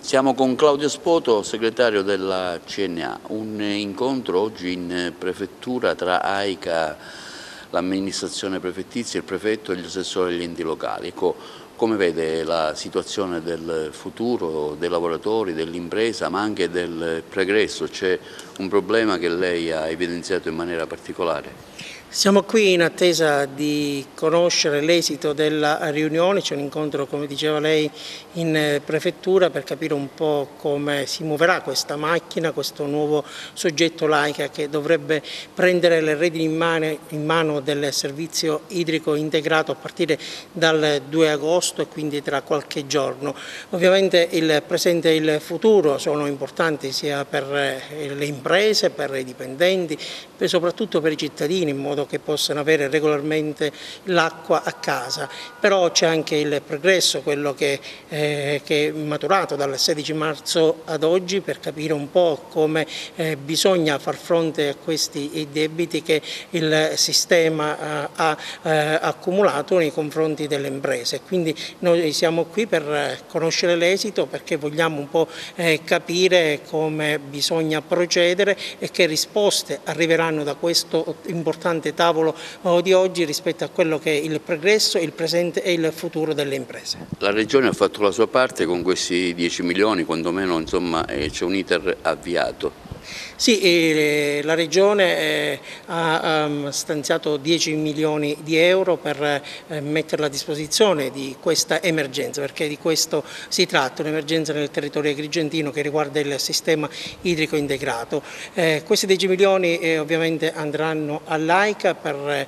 Siamo con Claudio Spoto, segretario della CNA, un incontro oggi in prefettura tra AICA, l'amministrazione prefettizia, il prefetto e gli assessori degli enti locali. Ecco, come vede la situazione del futuro dei lavoratori, dell'impresa ma anche del pregresso? C'è un problema che lei ha evidenziato in maniera particolare? Siamo qui in attesa di conoscere l'esito della riunione, c'è un incontro, come diceva lei, in prefettura per capire un po' come si muoverà questa macchina, questo nuovo soggetto l'AICA che dovrebbe prendere le redini in mano del servizio idrico integrato a partire dal 2 agosto e quindi tra qualche giorno. Ovviamente il presente e il futuro sono importanti sia per le imprese, per i dipendenti, soprattutto per i cittadini, in modo che possano avere regolarmente l'acqua a casa, però c'è anche il progresso, quello che è maturato dal 16 marzo ad oggi, per capire un po' come bisogna far fronte a questi debiti che il sistema ha accumulato nei confronti delle imprese. Quindi noi siamo qui per conoscere l'esito, perché vogliamo un po' capire come bisogna procedere e che risposte arriveranno da questo importante tavolo di oggi rispetto a quello che è il progresso, il presente e il futuro delle imprese. La Regione ha fatto la sua parte con questi 10 milioni, quantomeno c'è un iter avviato. Sì, la Regione ha stanziato 10 milioni di euro per metterla a disposizione di questa emergenza, perché di questo si tratta, un'emergenza nel territorio agrigentino che riguarda il sistema idrico integrato. Questi 10 milioni ovviamente andranno all'AICA per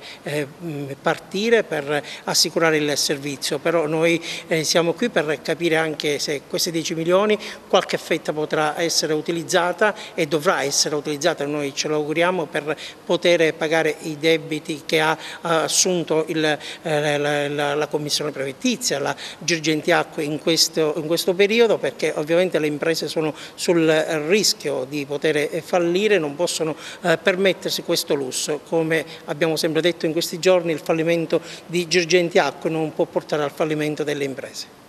partire, per assicurare il servizio, però noi siamo qui per capire anche se questi 10 milioni qualche fetta potrà essere utilizzata e dovrà essere utilizzata, noi ce lo auguriamo, per poter pagare i debiti che ha assunto la commissione prefettizia, la Girgenti Acque in questo periodo, perché ovviamente le imprese sono sul rischio di poter fallire, non possono permettersi questo lusso. Come abbiamo sempre detto in questi giorni, il fallimento di Girgenti Acque non può portare al fallimento delle imprese.